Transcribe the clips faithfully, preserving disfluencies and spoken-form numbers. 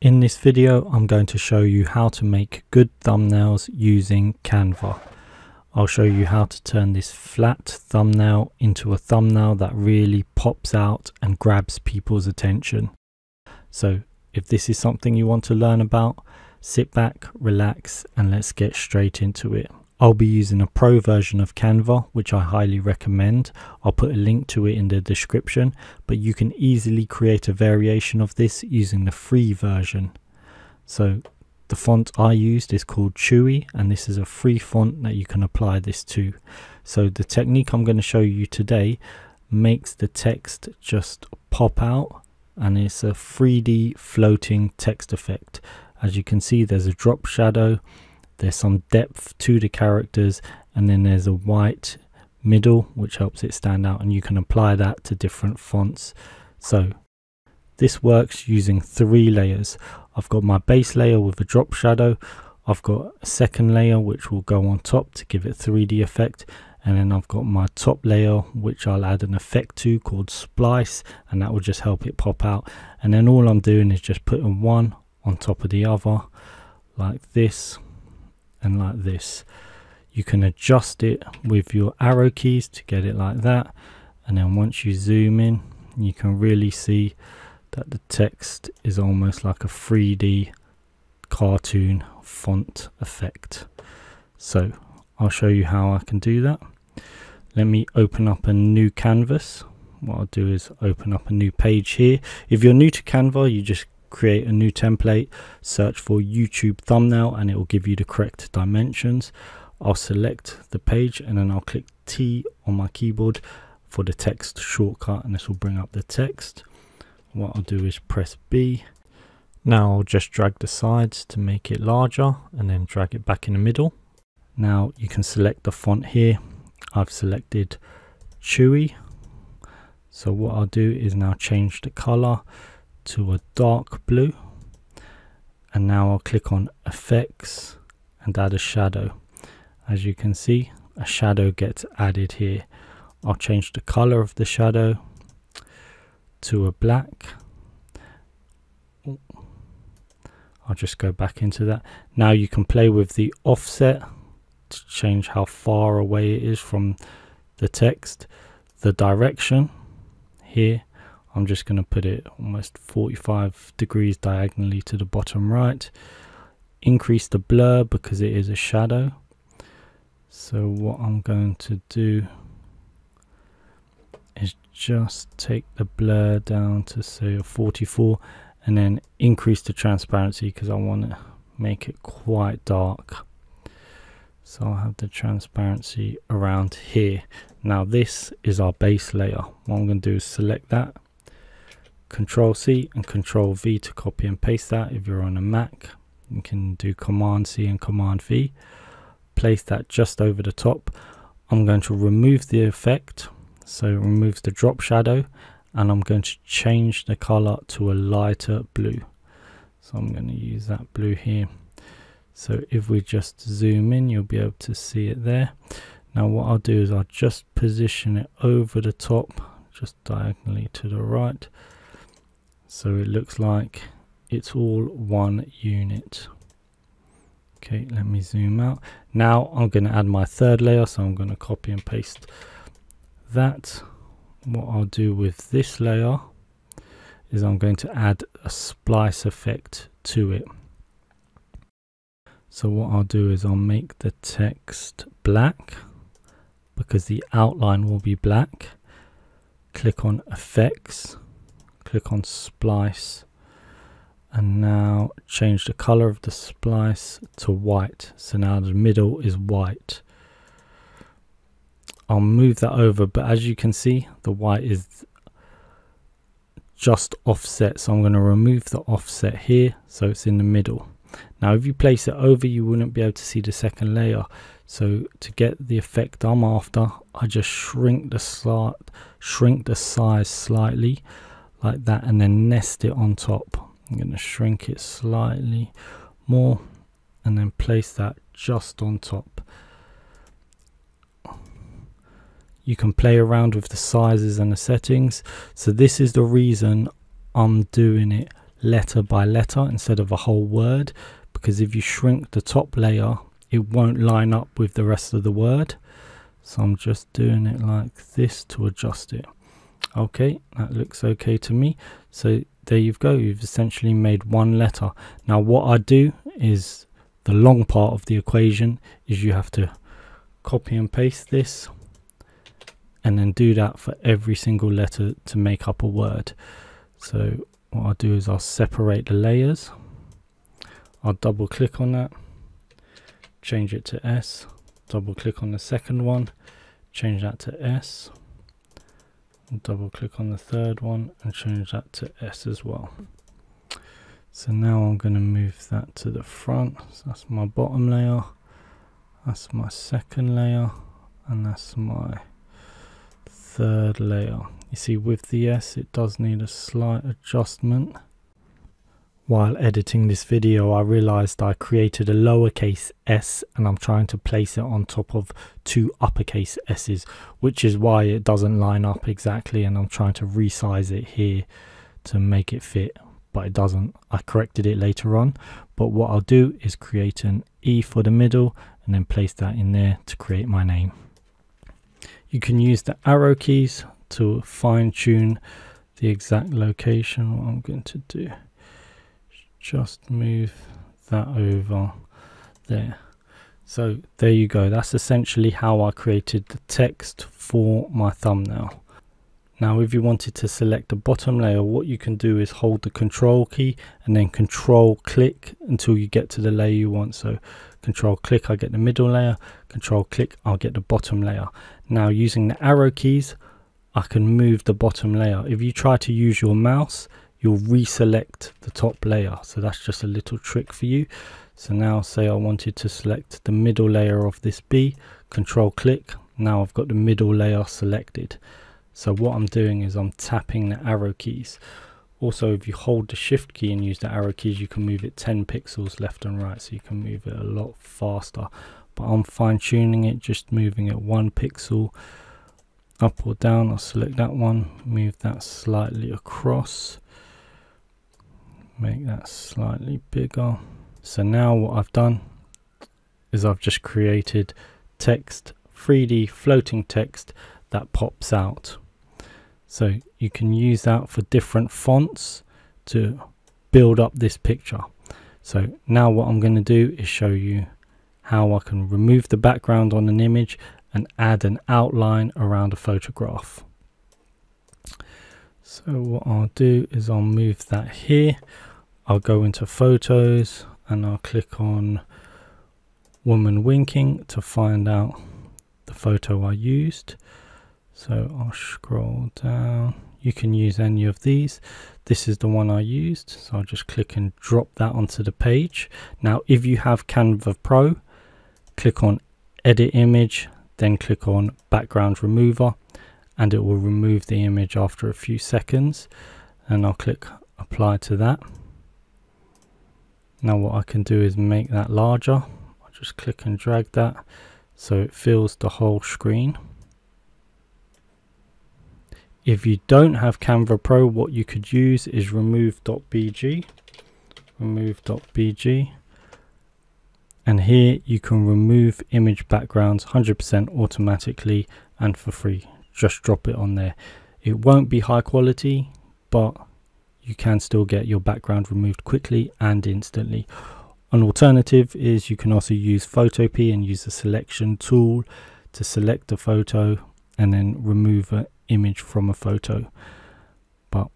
In this video, I'm going to show you how to make good thumbnails using Canva. I'll show you how to turn this flat thumbnail into a thumbnail that really pops out and grabs people's attention. So if this is something you want to learn about, sit back, relax, and let's get straight into it. I'll be using a pro version of Canva, which I highly recommend. I'll put a link to it in the description, but you can easily create a variation of this using the free version. So the font I used is called Chewy, and this is a free font that you can apply this to. So the technique I'm going to show you today makes the text just pop out, and it's a three D floating text effect. As you can see, there's a drop shadow, there's some depth to the characters, and then there's a white middle which helps it stand out, and you can apply that to different fonts. So this works using three layers. I've got my base layer with a drop shadow, I've got a second layer which will go on top to give it three D effect, and then I've got my top layer which I'll add an effect to called splice, and that will just help it pop out. And then all I'm doing is just putting one on top of the other like this and like this. You can adjust it with your arrow keys to get it like that, and then once you zoom in you can really see that the text is almost like a three D cartoon font effect. So I'll show you how I can do that. Let me open up a new canvas. What I'll do is open up a new page here. If you're new to Canva, you just create a new template, search for YouTube thumbnail, and it will give you the correct dimensions. I'll select the page and then I'll click T on my keyboard for the text shortcut, and this will bring up the text. What I'll do is press B. Now I'll just drag the sides to make it larger and then drag it back in the middle. Now you can select the font here. I've selected Chewy. So what I'll do is now change the color to a dark blue, and now I'll click on effects and add a shadow. As you can see, a shadow gets added here. I'll change the color of the shadow to a black. I'll just go back into that. Now you can play with the offset to change how far away it is from the text. The direction here, I'm just going to put it almost forty-five degrees diagonally to the bottom right. Increase the blur because it is a shadow. So what I'm going to do is just take the blur down to say forty-four, and then increase the transparency because I want to make it quite dark. So I'll have the transparency around here. Now this is our base layer. What I'm going to do is select that, Control C and Control V to copy and paste that. If you're on a Mac, you can do Command C and Command V. Place that just over the top. I'm going to remove the effect, so it removes the drop shadow, and I'm going to change the color to a lighter blue. So I'm going to use that blue here. So if we just zoom in, you'll be able to see it there. Now what I'll do is I'll just position it over the top, just diagonally to the right, so it looks like it's all one unit. Okay, let me zoom out. Now I'm going to add my third layer, so I'm going to copy and paste that. What I'll do with this layer is I'm going to add a splice effect to it. So what I'll do is I'll make the text black because the outline will be black. Click on effects, click on splice, and now change the color of the splice to white. So now the middle is white. I'll move that over, but as you can see, the white is just offset, so I'm going to remove the offset here so it's in the middle. Now if you place it over, you wouldn't be able to see the second layer, so to get the effect I'm after, I just shrink the sli- shrink the size slightly like that, and then nest it on top. I'm going to shrink it slightly more and then place that just on top. You can play around with the sizes and the settings. So this is the reason I'm doing it letter by letter instead of a whole word, because if you shrink the top layer it won't line up with the rest of the word. So I'm just doing it like this to adjust it. Okay, that looks okay to me. So there you go, you've essentially made one letter. Now what I do is the long part of the equation is you have to copy and paste this and then do that for every single letter to make up a word. So what I'll do is I'll separate the layers, I'll double click on that, change it to S, double click on the second one, change that to S, double click on the third one and change that to S as well. So now I'm going to move that to the front, so that's my bottom layer, that's my second layer and that's my third layer. You see, with the S it does need a slight adjustment. While editing this video I realized I created a lowercase s and I'm trying to place it on top of two uppercase s's, which is why it doesn't line up exactly, and I'm trying to resize it here to make it fit, but it doesn't. I corrected it later on, but what I'll do is create an E for the middle and then place that in there to create my name. You can use the arrow keys to fine-tune the exact location. What I'm going to do, just move that over there. So there you go, that's essentially how I created the text for my thumbnail. Now if you wanted to select the bottom layer, what you can do is hold the control key and then control click until you get to the layer you want. So control click, I get the middle layer, control click, I'll get the bottom layer. Now using the arrow keys I can move the bottom layer. If you try to use your mouse you'll reselect the top layer, so that's just a little trick for you. So now say I wanted to select the middle layer of this B, control click, now I've got the middle layer selected. So what I'm doing is I'm tapping the arrow keys. Also if you hold the shift key and use the arrow keys you can move it ten pixels left and right, so you can move it a lot faster, but I'm fine-tuning it, just moving it one pixel up or down. I'll select that one, move that slightly across, make that slightly bigger. So now what I've done is I've just created text, three D floating text that pops out. So you can use that for different fonts to build up this picture. So now what I'm going to do is show you how I can remove the background on an image and add an outline around a photograph. So what I'll do is I'll move that here, I'll go into photos and I'll click on woman winking to find out the photo I used. So I'll scroll down, you can use any of these, this is the one I used, so I'll just click and drop that onto the page. Now if you have Canva Pro, click on edit image, then click on background remover and it will remove the image after a few seconds, and I'll click apply to that. Now what I can do is make that larger, I'll just click and drag that so it fills the whole screen. If you don't have Canva Pro, what you could use is remove dot B G, remove dot B G, and here you can remove image backgrounds one hundred percent automatically and for free. Just drop it on there. It won't be high quality, but you can still get your background removed quickly and instantly. An alternative is you can also use Photopea and use the selection tool to select a photo and then remove an image from a photo. But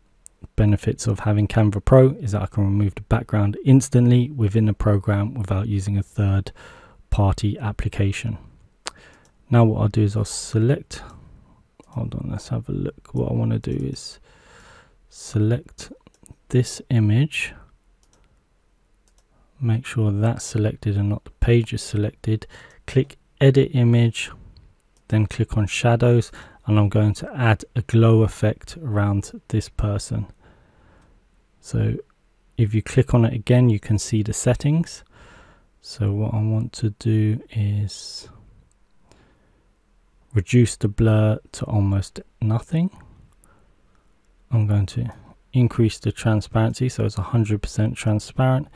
benefits of having Canva Pro is that I can remove the background instantly within the program without using a third party application. Now what I'll do is I'll select, hold on, let's have a look. What I want to do is select this image, make sure that's selected and not the page is selected, click edit image, then click on shadows, and I'm going to add a glow effect around this person. So if you click on it again you can see the settings. So what I want to do is reduce the blur to almost nothing. I'm going to increase the transparency, so it's one hundred percent transparent,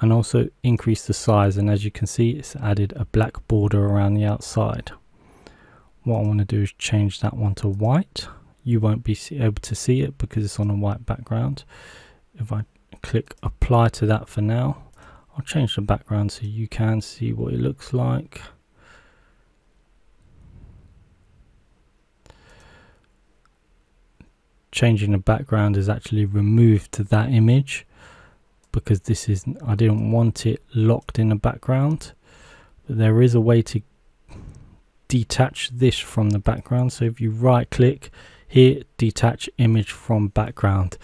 and also increase the size. And as you can see, it's added a black border around the outside. What I want to do is change that one to white. You won't be able to see it because it's on a white background. If I click apply to that for now, I'll change the background so you can see what it looks like. Changing the background is actually removed to that image because this is, I didn't want it locked in the background. But there is a way to detach this from the background. So if you right click here, detach image from background.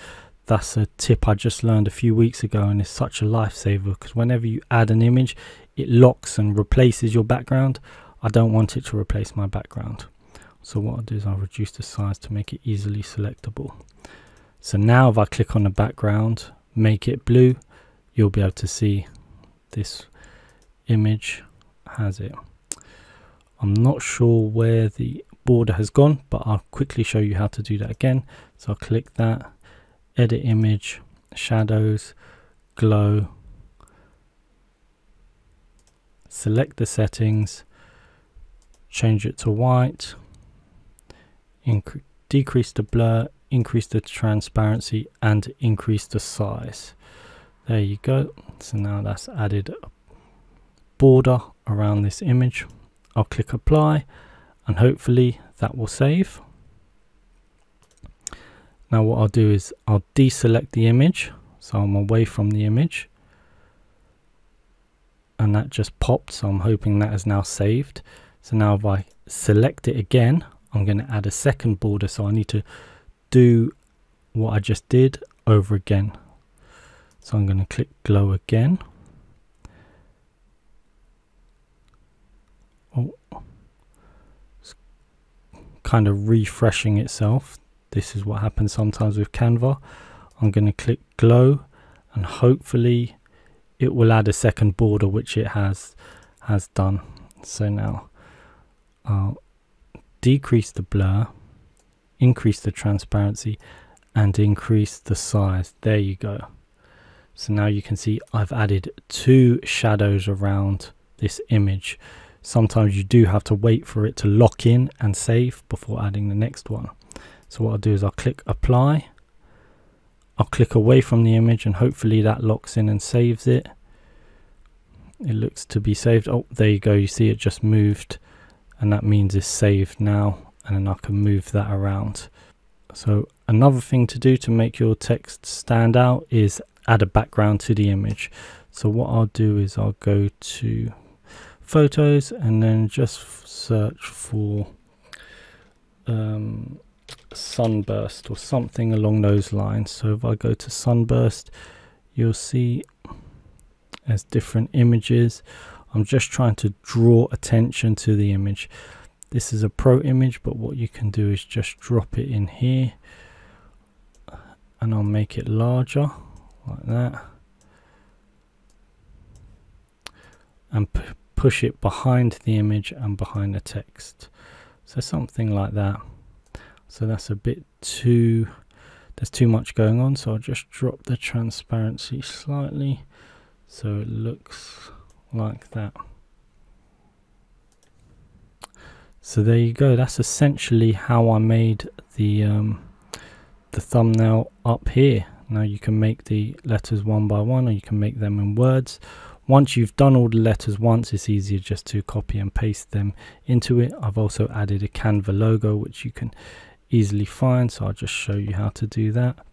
That's a tip I just learned a few weeks ago, and it's such a lifesaver because whenever you add an image, it locks and replaces your background. I don't want it to replace my background. So what I'll do is I'll reduce the size to make it easily selectable. So now if I click on the background, make it blue, you'll be able to see this image has it. I'm not sure where the border has gone, but I'll quickly show you how to do that again. So I'll click that, edit image, shadows, glow, select the settings, change it to white, increase, decrease the blur, increase the transparency, and increase the size. There you go. So now that's added a border around this image. I'll click apply and hopefully that will save. Now what I'll do is I'll deselect the image, so I'm away from the image, and that just popped, so I'm hoping that is now saved. So now if I select it again, I'm going to add a second border, so I need to do what I just did over again. So I'm going to click glow again. Oh, it's kind of refreshing itself. This is what happens sometimes with Canva. I'm going to click glow and hopefully it will add a second border, which it has has done. So now I'll decrease the blur, increase the transparency, and increase the size. There you go. So now you can see I've added two shadows around this image. Sometimes you do have to wait for it to lock in and save before adding the next one. So what I'll do is I'll click apply, I'll click away from the image, and hopefully that locks in and saves it. It looks to be saved. Oh, there you go. You see it just moved, and that means it's saved now, and then I can move that around. So another thing to do to make your text stand out is add a background to the image. So what I'll do is I'll go to photos and then just search for um, sunburst or something along those lines. So if I go to sunburst, you'll see there's different images. I'm just trying to draw attention to the image. This is a pro image, but what you can do is just drop it in here and I'll make it larger like that and p push it behind the image and behind the text. So something like that. So that's a bit too, there's too much going on. So I'll just drop the transparency slightly so it looks like that. So there you go. That's essentially how I made the um, the thumbnail up here. Now you can make the letters one by one, or you can make them in words. Once you've done all the letters once, it's easier just to copy and paste them into it. I've also added a Canva logo, which you can easily find, so I'll just show you how to do that.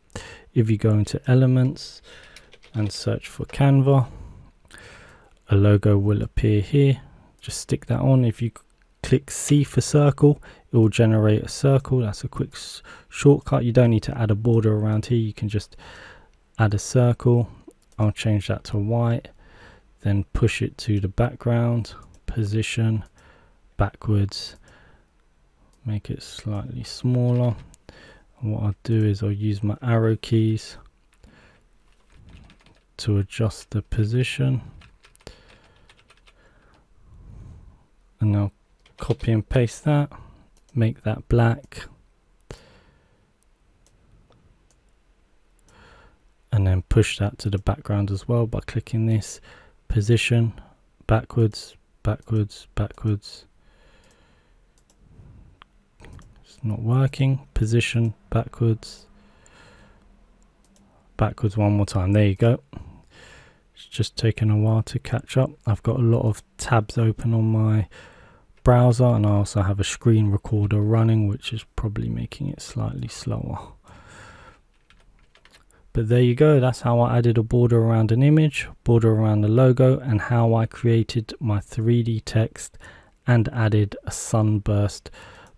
If you go into Elements and search for Canva, a logo will appear here. Just stick that on. If you click C for circle, it will generate a circle. That's a quick shortcut. You don't need to add a border around here. You can just add a circle. I'll change that to white, then push it to the background, position backwards, make it slightly smaller. And what I'll do is I'll use my arrow keys to adjust the position, and I'll copy and paste that, make that black, push that to the background as well by clicking this position backwards, backwards, backwards. It's not working. Position backwards, backwards one more time. There you go. It's just taken a while to catch up. I've got a lot of tabs open on my browser, and I also have a screen recorder running, which is probably making it slightly slower. But there you go, that's how I added a border around an image, border around the logo, and how I created my three D text and added a sunburst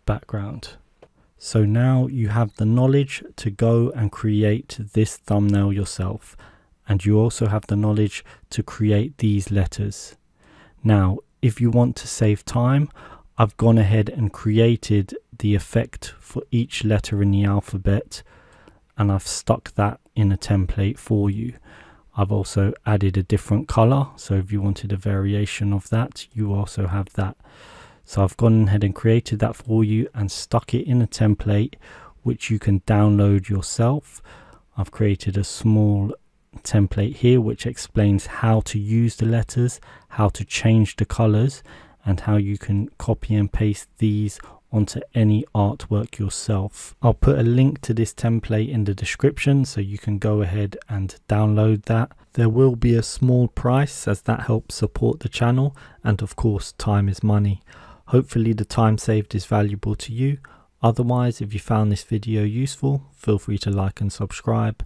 background. So now you have the knowledge to go and create this thumbnail yourself, and you also have the knowledge to create these letters. Now, if you want to save time, I've gone ahead and created the effect for each letter in the alphabet, and I've stuck that in a template for you. I've also added a different color, so if you wanted a variation of that, you also have that. So I've gone ahead and created that for you and stuck it in a template which you can download yourself. I've created a small template here which explains how to use the letters, how to change the colors, and how you can copy and paste these onto any artwork yourself. I'll put a link to this template in the description so you can go ahead and download that. There will be a small price as that helps support the channel, and of course time is money. Hopefully the time saved is valuable to you. Otherwise, if you found this video useful, feel free to like and subscribe,